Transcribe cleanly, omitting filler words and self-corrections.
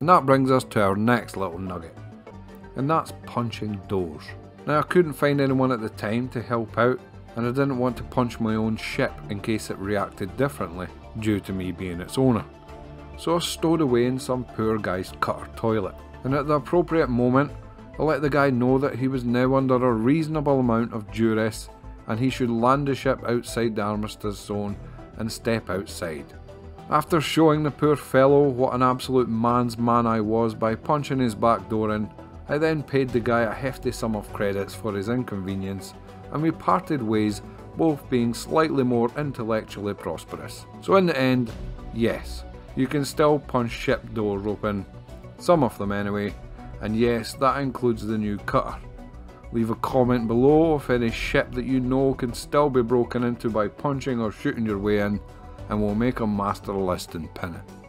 And that brings us to our next little nugget, and that's punching doors. Now I couldn't find anyone at the time to help out, and I didn't want to punch my own ship in case it reacted differently due to me being its owner. So I stowed away in some poor guy's cutter toilet, and at the appropriate moment I let the guy know that he was now under a reasonable amount of duress and he should land the ship outside the armistice zone and step outside. After showing the poor fellow what an absolute man's man I was by punching his back door in, I then paid the guy a hefty sum of credits for his inconvenience, and we parted ways, both being slightly more intellectually prosperous. So in the end, yes, you can still punch ship doors open, some of them anyway, and yes, that includes the new cutter. Leave a comment below if any ship that you know can still be broken into by punching or shooting your way in, and we'll make a master list and pin it.